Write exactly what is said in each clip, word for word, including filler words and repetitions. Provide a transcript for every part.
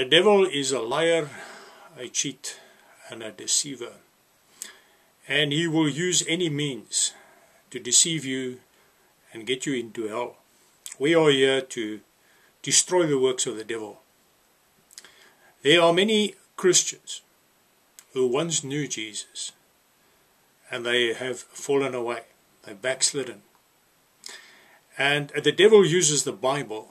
The devil is a liar, a cheat, and a deceiver, and he will use any means to deceive you and get you into hell. We are here to destroy the works of the devil. There are many Christians who once knew Jesus, and they have fallen away, they've backslidden. And the devil uses the Bible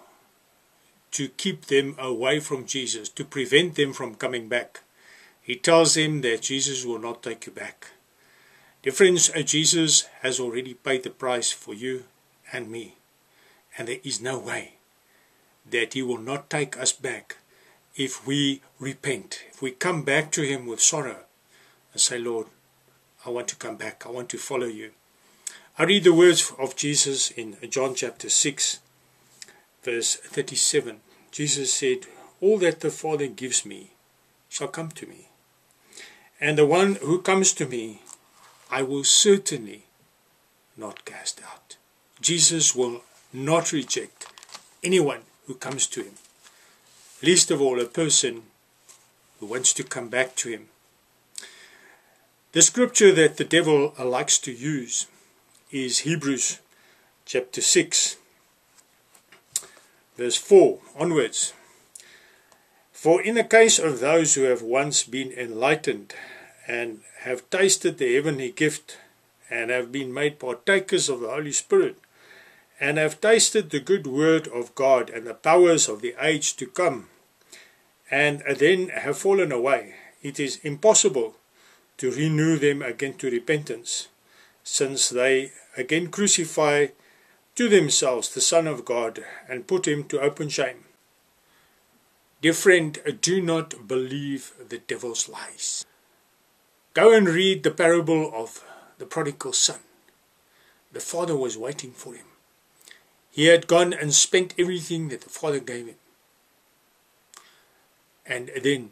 to keep them away from Jesus, to prevent them from coming back. He tells them that Jesus will not take you back. Dear friends, Jesus has already paid the price for you and me, and there is no way that he will not take us back if we repent, if we come back to him with sorrow and say, Lord, I want to come back, I want to follow you. I read the words of Jesus in John chapter six, verse thirty-seven. Jesus said, all that the Father gives me shall come to me, and the one who comes to me I will certainly not cast out. Jesus will not reject anyone who comes to him, least of all a person who wants to come back to him. The scripture that the devil likes to use is Hebrews chapter six, verse four onwards. For in the case of those who have once been enlightened and have tasted the heavenly gift and have been made partakers of the Holy Spirit and have tasted the good word of God and the powers of the age to come and then have fallen away, it is impossible to renew them again to repentance, since they again crucify to themselves the Son of God and put him to open shame. Dear friend, do not believe the devil's lies. Go and read the parable of the prodigal son. The father was waiting for him. He had gone and spent everything that the father gave him. And then,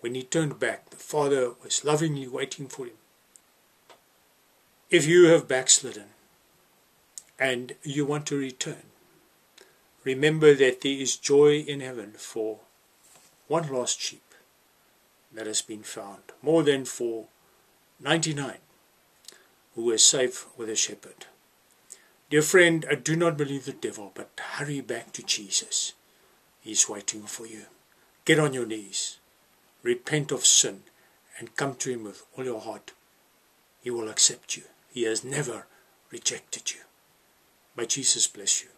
when he turned back, the father was lovingly waiting for him. If you have backslidden and you want to return, remember that there is joy in heaven for one lost sheep that has been found, more than for ninety-nine who were safe with a shepherd. Dear friend, do not believe the devil, but hurry back to Jesus. He is waiting for you. Get on your knees, repent of sin, and come to him with all your heart. He will accept you. He has never rejected you. May Jesus bless you.